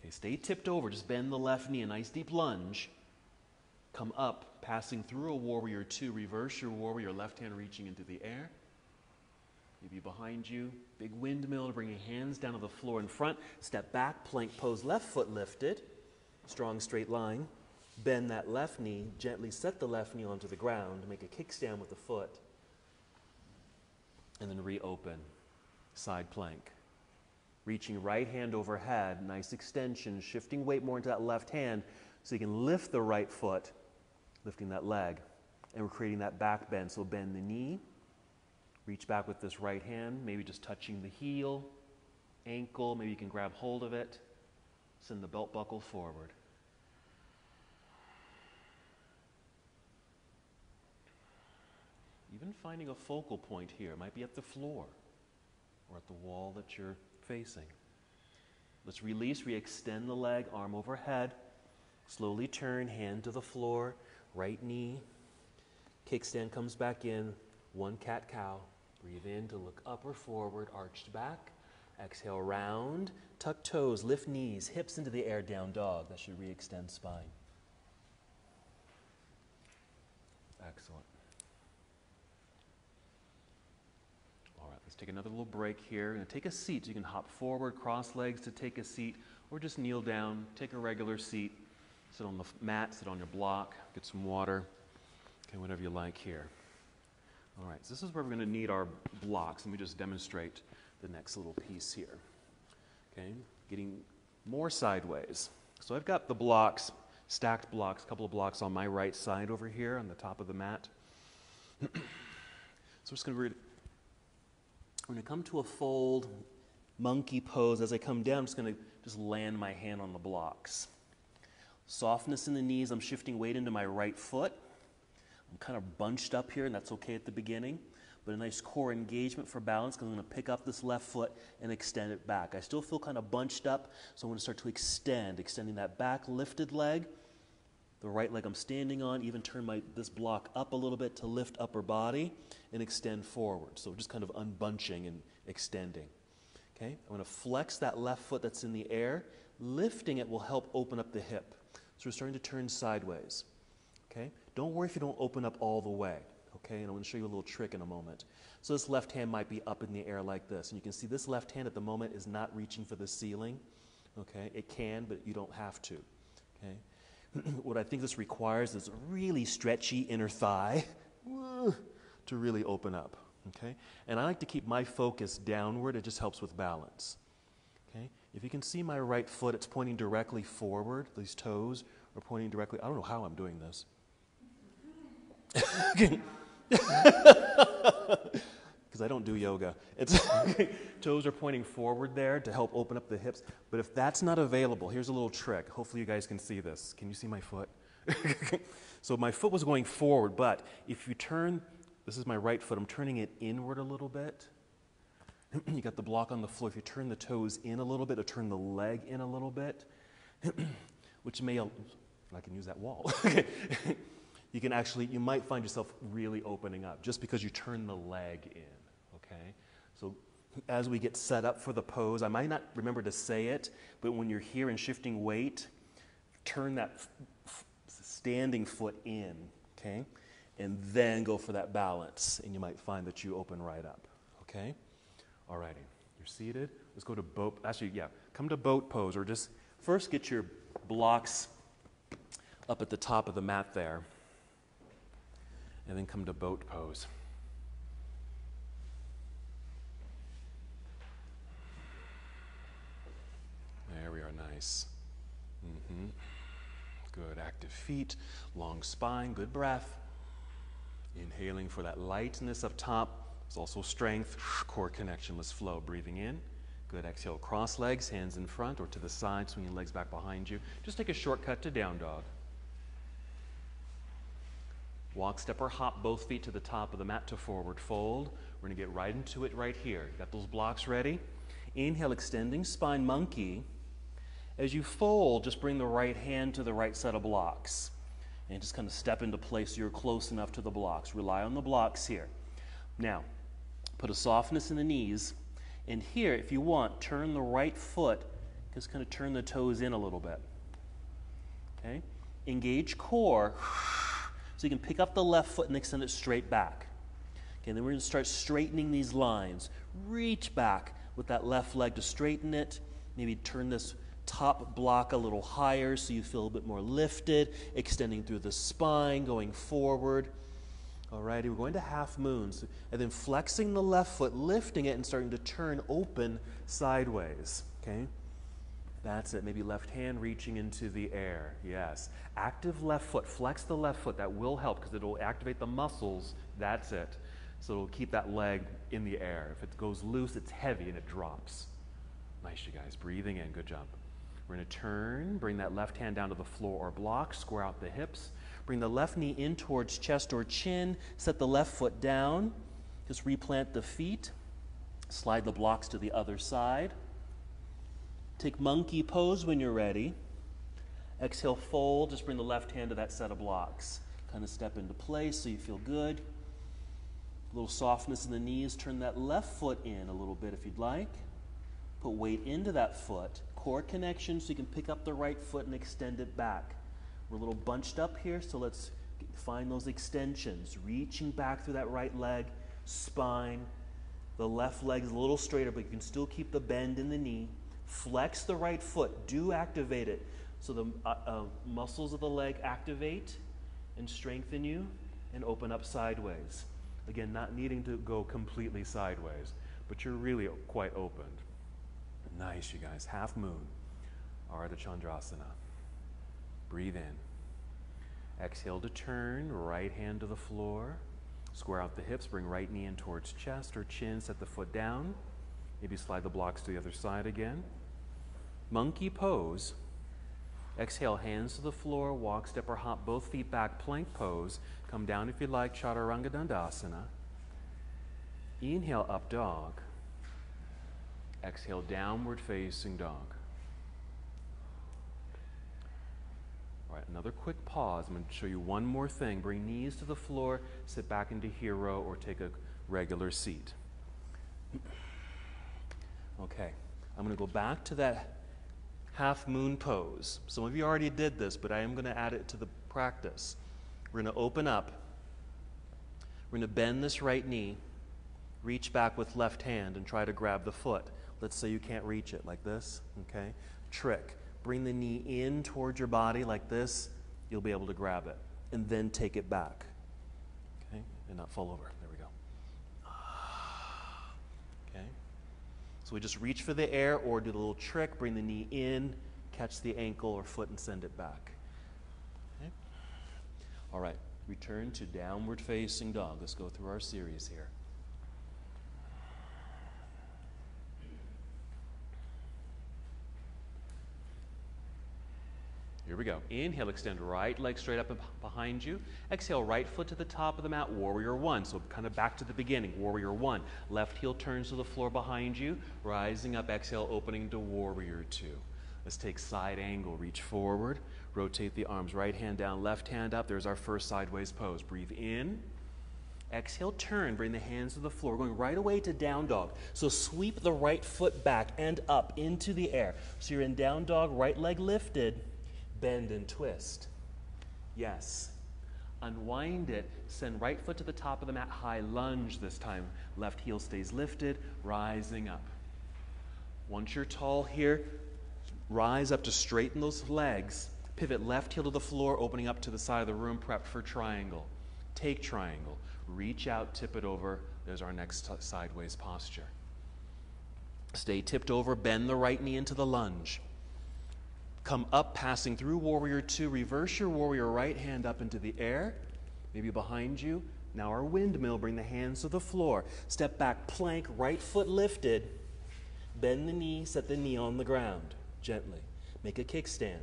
Okay, stay tipped over. Just bend the left knee, a nice deep lunge. Come up, passing through a warrior two. Reverse your warrior, left hand reaching into the air. Maybe behind you. Big windmill to bring your hands down to the floor in front. Step back, plank pose, left foot lifted. Strong straight line. Bend that left knee. Gently set the left knee onto the ground. Make a kickstand with the foot. And then reopen. Side plank. Reaching right hand overhead. Nice extension. Shifting weight more into that left hand so you can lift the right foot, lifting that leg. And we're creating that back bend. So bend the knee. Reach back with this right hand, maybe just touching the heel, ankle, maybe you can grab hold of it. Send the belt buckle forward. Even finding a focal point here. It might be at the floor or at the wall that you're facing. Let's release, re-extend the leg, arm overhead. Slowly turn, hand to the floor, right knee. Kickstand comes back in, one cat-cow. Breathe in to look up or forward, arched back. Exhale, round, tuck toes, lift knees, hips into the air, down dog. That should re-extend spine. Excellent. All right, let's take another little break here. We're going to take a seat. So you can hop forward, cross legs to take a seat, or just kneel down, take a regular seat, sit on the mat, sit on your block, get some water, okay, whatever you like here. All right, so this is where we're going to need our blocks. Let me just demonstrate the next little piece here. Okay, getting more sideways. So I've got the blocks, stacked blocks, a couple of blocks on my right side over here on the top of the mat. So I'm going to come to a fold, monkey pose. As I come down, I'm just going to just land my hand on the blocks. Softness in the knees. I'm shifting weight into my right foot. I'm kind of bunched up here, and that's okay at the beginning. But a nice core engagement for balance, because I'm going to pick up this left foot and extend it back. I still feel kind of bunched up, so I'm going to start to extend, extending that back lifted leg, the right leg I'm standing on, even turn this block up a little bit to lift upper body and extend forward. So just kind of unbunching and extending. Okay? I'm going to flex that left foot that's in the air. Lifting it will help open up the hip. So we're starting to turn sideways. Okay? Don't worry if you don't open up all the way. Okay, and I'm going to show you a little trick in a moment. So this left hand might be up in the air like this. And you can see this left hand at the moment is not reaching for the ceiling. Okay, it can, but you don't have to. Okay. What I think this requires is a really stretchy inner thigh to really open up. Okay, and I like to keep my focus downward. It just helps with balance. Okay, if you can see my right foot, it's pointing directly forward. These toes are pointing directly. I don't know how I'm doing this. Okay. Because I don't do yoga. It's okay. Toes are pointing forward there to help open up the hips. But if that's not available, here's a little trick. Hopefully you guys can see this. Can you see my foot? So my foot was going forward, but if you turn, this is my right foot, I'm turning it inward a little bit. You got the block on the floor. If you turn the toes in a little bit or turn the leg in a little bit, which may, I can use that wall. You can actually, you might find yourself really opening up just because you turn the leg in, okay? So as we get set up for the pose, I might not remember to say it, but when you're here and shifting weight, turn that standing foot in, okay? And then go for that balance, and you might find that you open right up, okay? All righty, you're seated. Let's go to boat, actually, yeah, come to boat pose, or just first get your blocks up at the top of the mat there. And then come to boat pose. There we are, nice. Good, active feet, long spine, good breath. Inhaling for that lightness up top. There's also strength, core connection, let's flow. Breathing in, good, exhale, cross legs, hands in front or to the side, swinging legs back behind you. Just take a shortcut to down dog. Walk, step, or hop both feet to the top of the mat to forward fold. We're going to get right into it right here. Got those blocks ready? Inhale, extending spine, monkey. As you fold, just bring the right hand to the right set of blocks. And just kind of step into place so you're close enough to the blocks. Rely on the blocks here. Now, put a softness in the knees. And here, if you want, turn the right foot Just kind of turn the toes in a little bit. Okay? Engage core. So you can pick up the left foot and extend it straight back. Okay, then we're going to start straightening these lines. Reach back with that left leg to straighten it. Maybe turn this top block a little higher so you feel a bit more lifted, extending through the spine, going forward. All right, we're going to half moons. And then flexing the left foot, lifting it, and starting to turn open sideways. Okay? That's it. Maybe left hand reaching into the air. Yes. Active left foot. Flex the left foot. That will help because it will activate the muscles. That's it. So it will keep that leg in the air. If it goes loose, it's heavy and it drops. Nice, you guys. Breathing in. Good job. We're going to turn. Bring that left hand down to the floor or block. Square out the hips. Bring the left knee in towards chest or chin. Set the left foot down. Just replant the feet. Slide the blocks to the other side. Take monkey pose when you're ready. Exhale, fold. Just bring the left hand to that set of blocks. Kind of step into place so you feel good. A little softness in the knees. Turn that left foot in a little bit if you'd like. Put weight into that foot. Core connection so you can pick up the right foot and extend it back. We're a little bunched up here, so let's find those extensions. Reaching back through that right leg, spine. The left leg's a little straighter, but you can still keep the bend in the knee. Flex the right foot. Do activate it. So the muscles of the leg activate and strengthen you and open up sideways. Again, not needing to go completely sideways, but you're really quite opened. Nice, you guys. Half moon. Ardha Chandrasana. Breathe in. Exhale to turn. Right hand to the floor. Square out the hips. Bring right knee in towards chest or chin. Set the foot down. Maybe slide the blocks to the other side again. Monkey pose. Exhale, hands to the floor, walk, step, or hop, both feet back, plank pose. Come down if you like, Chaturanga Dandasana. Inhale, up dog. Exhale, downward facing dog. All right, another quick pause. I'm going to show you one more thing. Bring knees to the floor, sit back into hero, or take a regular seat. Okay, I'm going to go back to that half moon pose. Some of you already did this, but I am going to add it to the practice. We're going to open up. We're going to bend this right knee, reach back with left hand, and try to grab the foot. Let's say you can't reach it like this, okay? Trick. Bring the knee in towards your body like this. You'll be able to grab it, and then take it back, okay? And not fall over. There we go. So we just reach for the air or do the little trick, bring the knee in, catch the ankle or foot and send it back. Okay. All right, return to downward facing dog. Let's go through our series here. Here we go. Inhale, extend right leg straight up and behind you. Exhale, right foot to the top of the mat, warrior one. So kind of back to the beginning, warrior one. Left heel turns to the floor behind you. Rising up, exhale, opening to warrior two. Let's take side angle, reach forward. Rotate the arms, right hand down, left hand up. There's our first sideways pose. Breathe in. Exhale, turn, bring the hands to the floor. We're going right away to down dog. So sweep the right foot back and up into the air. So you're in down dog, right leg lifted. Bend and twist. Yes. Unwind it. Send right foot to the top of the mat. High lunge this time. Left heel stays lifted. Rising up. Once you're tall here, rise up to straighten those legs. Pivot left heel to the floor, opening up to the side of the room, prep for triangle. Take triangle. Reach out, tip it over. There's our next sideways posture. Stay tipped over. Bend the right knee into the lunge. Come up, passing through warrior two. Reverse your warrior right hand up into the air, maybe behind you. Now our windmill, bring the hands to the floor. Step back, plank, right foot lifted. Bend the knee, set the knee on the ground, gently. Make a kickstand.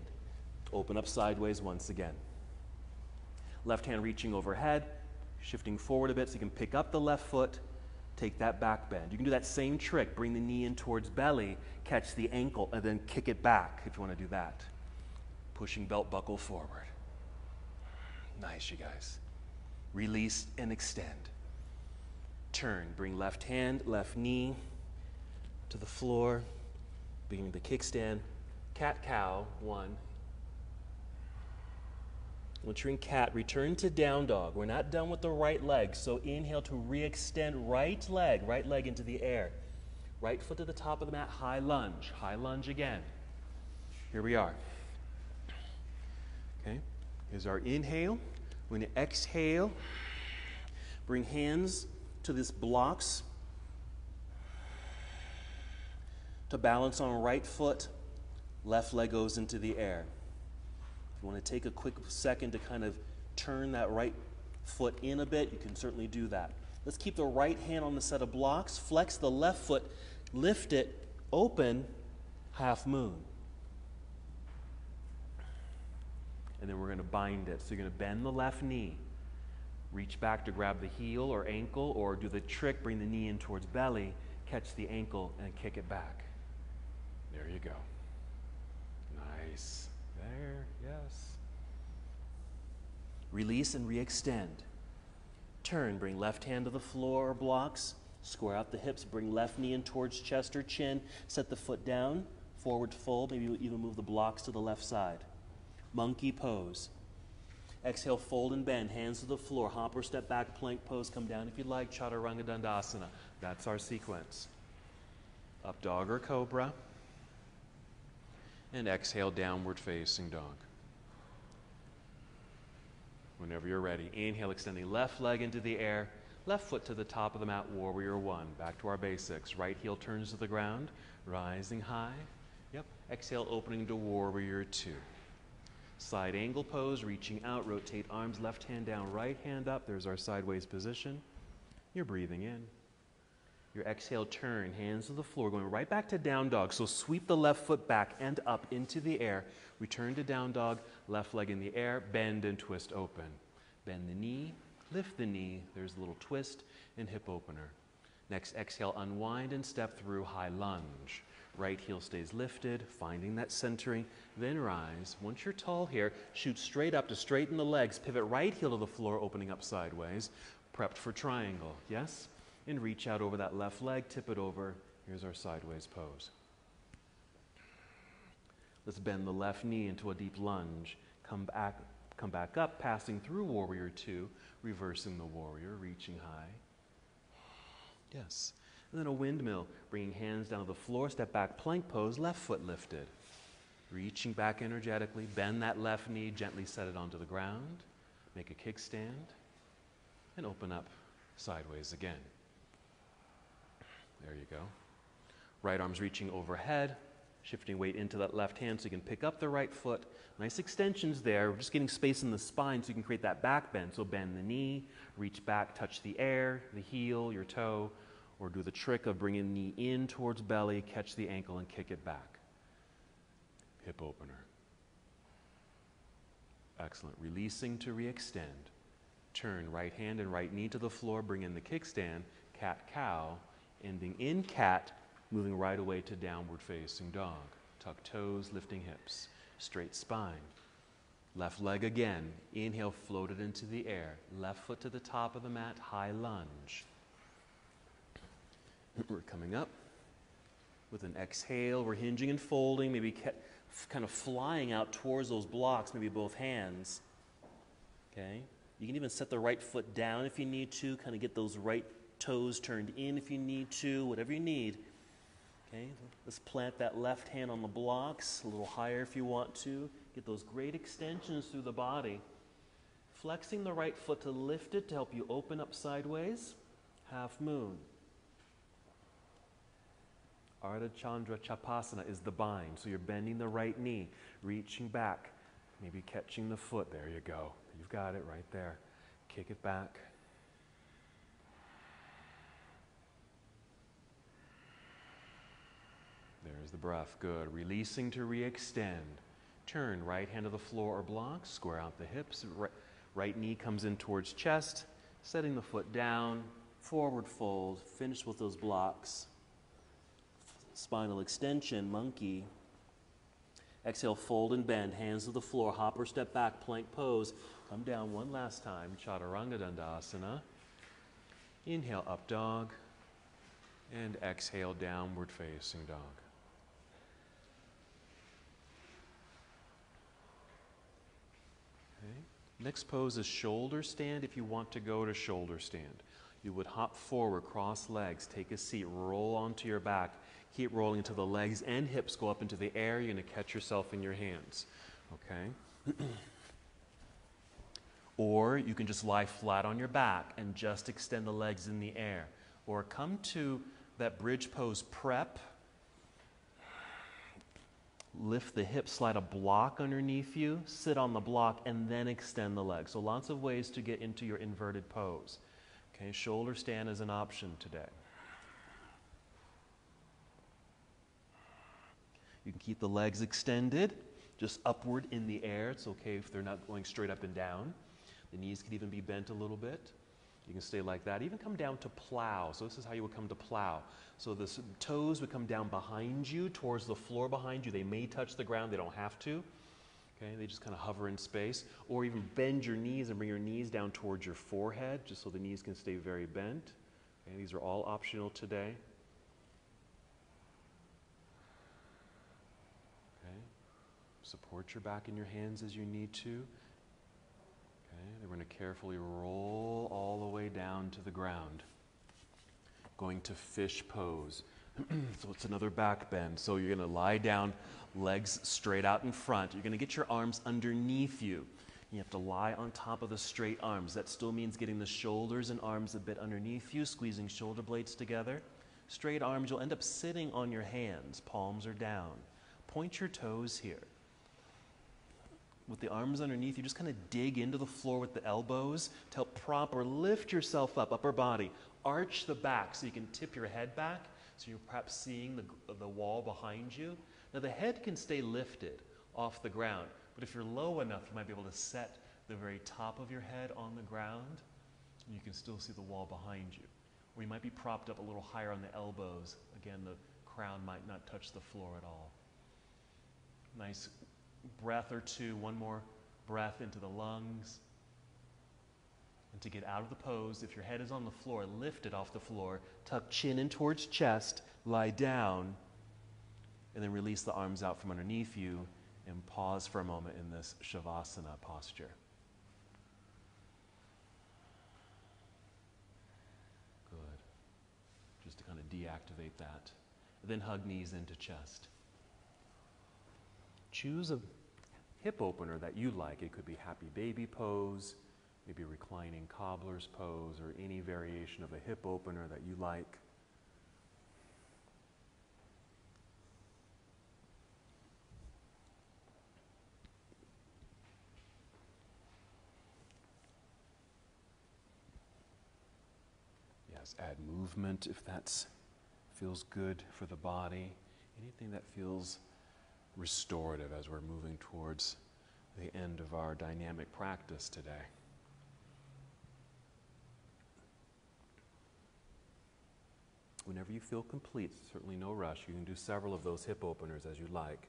Open up sideways once again. Left hand reaching overhead, shifting forward a bit so you can pick up the left foot. Take that back bend. You can do that same trick. Bring the knee in towards belly, catch the ankle, and then kick it back if you want to do that. Pushing belt buckle forward. Nice, you guys. Release and extend. Turn. Bring left hand, left knee to the floor. Beginning the kickstand. Cat-cow, one. Once you're in cat, return to down dog. We're not done with the right leg, so inhale to re-extend right leg into the air. Right foot to the top of the mat, high lunge again. Here we are. Okay, here's our inhale. When you exhale, bring hands to this blocks to balance on right foot. Left leg goes into the air. If you want to take a quick second to kind of turn that right foot in a bit, you can certainly do that. Let's keep the right hand on the set of blocks. Flex the left foot, lift it, open, half moon. And then we're going to bind it. So you're going to bend the left knee. Reach back to grab the heel or ankle, or do the trick, bring the knee in towards belly, catch the ankle, and kick it back. There you go. Nice. There, yes. Release and re-extend. Turn, bring left hand to the floor or blocks, square out the hips, bring left knee in towards chest or chin, set the foot down, forward fold, maybe you'll even move the blocks to the left side. Monkey pose. Exhale, fold and bend, hands to the floor, hop or step back, plank pose, come down if you like, chaturanga dandasana. That's our sequence. Up dog or cobra. And exhale, downward facing dog. Whenever you're ready, inhale, extending left leg into the air, left foot to the top of the mat, warrior one. Back to our basics. Right heel turns to the ground, rising high. Yep. Exhale, opening to warrior two. Side angle pose, reaching out, rotate arms, left hand down, right hand up. There's our sideways position. You're breathing in. Your exhale, turn, hands to the floor, going right back to down dog. So sweep the left foot back and up into the air. Return to down dog, left leg in the air, bend and twist open. Bend the knee, lift the knee. There's a little twist and hip opener. Next, exhale, unwind and step through high lunge. Right heel stays lifted, finding that centering, then rise. Once you're tall here, shoot straight up to straighten the legs. Pivot right heel to the floor, opening up sideways. Prepped for triangle, yes? And reach out over that left leg, tip it over. Here's our sideways pose. Let's bend the left knee into a deep lunge. Come back up, passing through warrior two, reversing the warrior, reaching high. Yes, and then a windmill, bringing hands down to the floor, step back, plank pose, left foot lifted. Reaching back energetically, bend that left knee, gently set it onto the ground, make a kickstand, and open up sideways again. There you go. Right arm's reaching overhead, shifting weight into that left hand so you can pick up the right foot. Nice extensions there. We're just getting space in the spine so you can create that back bend. So bend the knee, reach back, touch the air, the heel, your toe, or do the trick of bringing the knee in towards belly, catch the ankle, and kick it back. Hip opener. Excellent. Releasing to re-extend. Turn right hand and right knee to the floor, bring in the kickstand, cat-cow, ending in cat, moving right away to downward facing dog. Tuck toes, lifting hips, straight spine. Left leg again, inhale, float it into the air. Left foot to the top of the mat, high lunge. We're coming up with an exhale. We're hinging and folding, maybe kind of flying out towards those blocks, maybe both hands. Okay. You can even set the right foot down if you need to, kind of get those right toes turned in if you need to, whatever you need. Okay, let's plant that left hand on the blocks, a little higher if you want to. Get those great extensions through the body. Flexing the right foot to lift it to help you open up sideways. Half moon. Ardha Chandra Chapasana is the bind, so you're bending the right knee, reaching back, maybe catching the foot. There you go. You've got it right there. Kick it back. There's the breath. Good. Releasing to re-extend. Turn right hand to the floor or blocks. Square out the hips. Right knee comes in towards chest. Setting the foot down. Forward fold. Finish with those blocks. Spinal extension. Monkey. Exhale, fold and bend. Hands to the floor. Hop or step back. Plank pose. Come down one last time. Chaturanga Dandasana. Inhale, up dog. And exhale, downward facing dog. Next pose is shoulder stand. If you want to go to shoulder stand, you would hop forward, cross legs, take a seat, roll onto your back, keep rolling until the legs and hips go up into the air. You're going to catch yourself in your hands, okay? Or you can just lie flat on your back and just extend the legs in the air. Or come to that bridge pose prep. Lift the hips, slide a block underneath you, sit on the block, and then extend the legs. So lots of ways to get into your inverted pose. Okay, shoulder stand is an option today. You can keep the legs extended, just upward in the air. It's okay if they're not going straight up and down. The knees could even be bent a little bit. You can stay like that. Even come down to plow. So this is how you would come to plow. So the toes would come down behind you, towards the floor behind you. They may touch the ground. They don't have to. Okay, they just kind of hover in space. Or even bend your knees and bring your knees down towards your forehead, just so the knees can stay very bent. Okay, these are all optional today. Okay, support your back and your hands as you need to. We're going to carefully roll all the way down to the ground. Going to fish pose. So it's another back bend. So you're going to lie down, legs straight out in front. You're going to get your arms underneath you. You have to lie on top of the straight arms. That still means getting the shoulders and arms a bit underneath you, squeezing shoulder blades together. Straight arms, you'll end up sitting on your hands. Palms are down. Point your toes here. With the arms underneath, you just kind of dig into the floor with the elbows to help prop or lift yourself up, upper body. Arch the back so you can tip your head back, so you're perhaps seeing the wall behind you. Now the head can stay lifted off the ground, but if you're low enough, you might be able to set the very top of your head on the ground, and you can still see the wall behind you. Or you might be propped up a little higher on the elbows. Again, the crown might not touch the floor at all. Nice breath or two, one more breath into the lungs. And to get out of the pose, if your head is on the floor, lift it off the floor, tuck chin in towards chest, lie down, and then release the arms out from underneath you and pause for a moment in this Shavasana posture. Good. Just to kind of deactivate that. And then hug knees into chest. Choose a hip opener that you like. It could be happy baby pose, maybe reclining cobbler's pose, or any variation of a hip opener that you like. Yes, add movement if that feels good for the body. Anything that feels restorative as we're moving towards the end of our dynamic practice today. Whenever you feel complete, certainly no rush, you can do several of those hip openers as you like.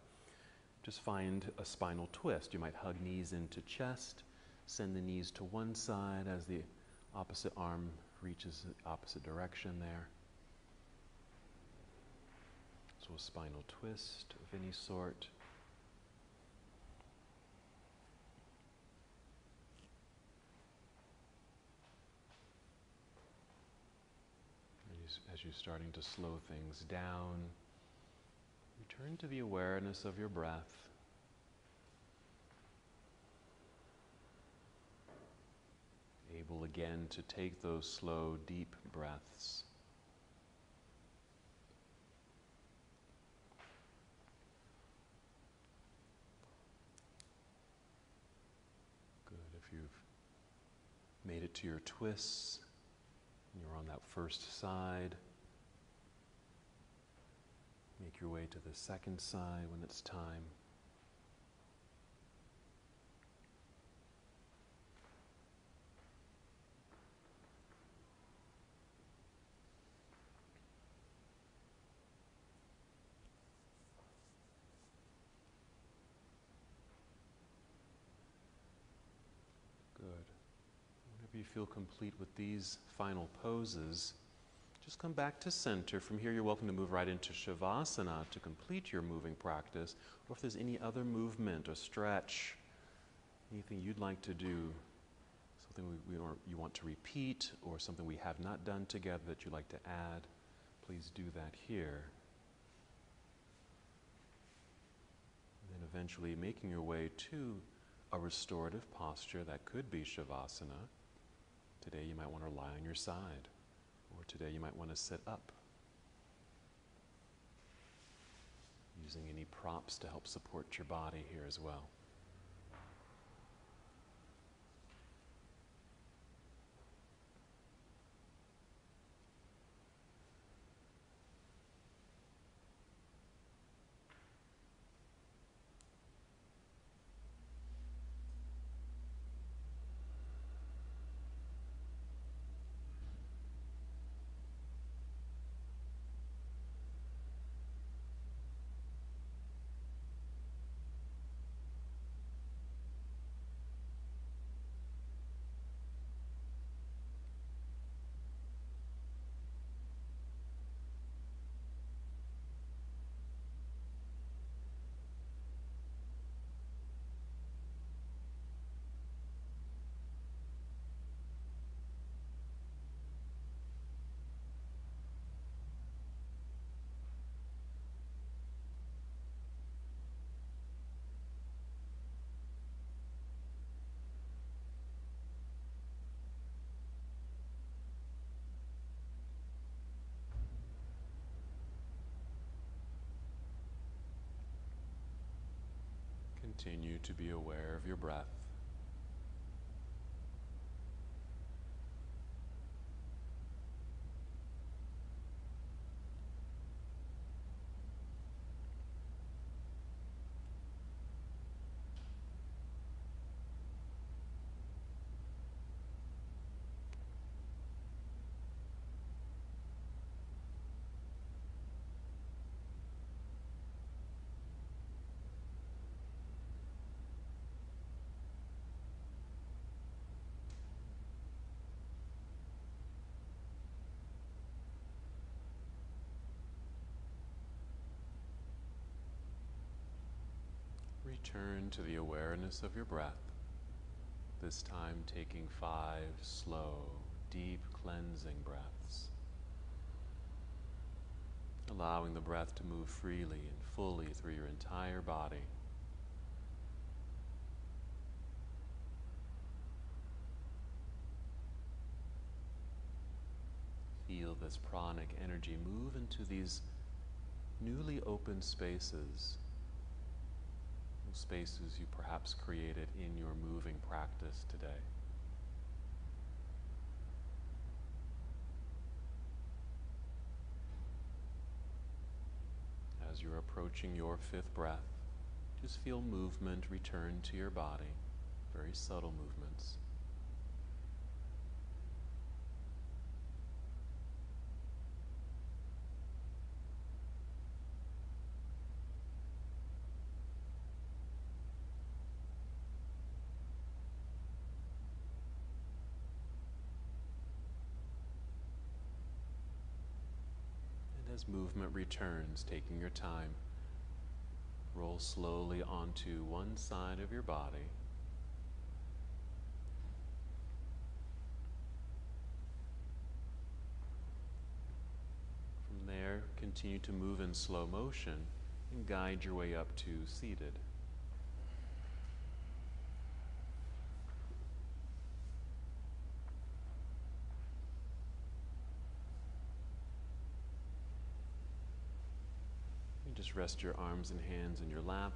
Just find a spinal twist. You might hug knees into chest, send the knees to one side as the opposite arm reaches the opposite direction there. So a spinal twist of any sort. As you're starting to slow things down, return to the awareness of your breath. Able again to take those slow, deep breaths. Made it to your twists, and you're on that first side. Make your way to the second side when it's time. Feel complete with these final poses, just come back to center. From here, you're welcome to move right into Shavasana to complete your moving practice, or if there's any other movement or stretch Anything you'd like to do, something you want to repeat or something we have not done together that you'd like to add, please do that here. And then eventually making your way to a restorative posture that could be Shavasana. Today you might want to lie on your side, or today you might want to sit up, using any props to help support your body here as well. Continue to be aware of your breath. Return to the awareness of your breath, this time taking 5 slow, deep cleansing breaths, allowing the breath to move freely and fully through your entire body. Feel this pranic energy move into these newly opened spaces you perhaps created in your moving practice today. As you're approaching your 5th breath, just feel movement return to your body, very subtle movements. As movement returns, taking your time, roll slowly onto one side of your body. From there, continue to move in slow motion and guide your way up to seated. Just rest your arms and hands in your lap,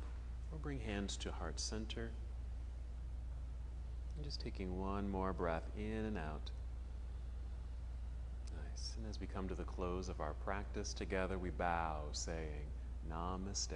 or bring hands to heart center. And just taking one more breath in and out. Nice. And as we come to the close of our practice together, we bow, saying, Namaste.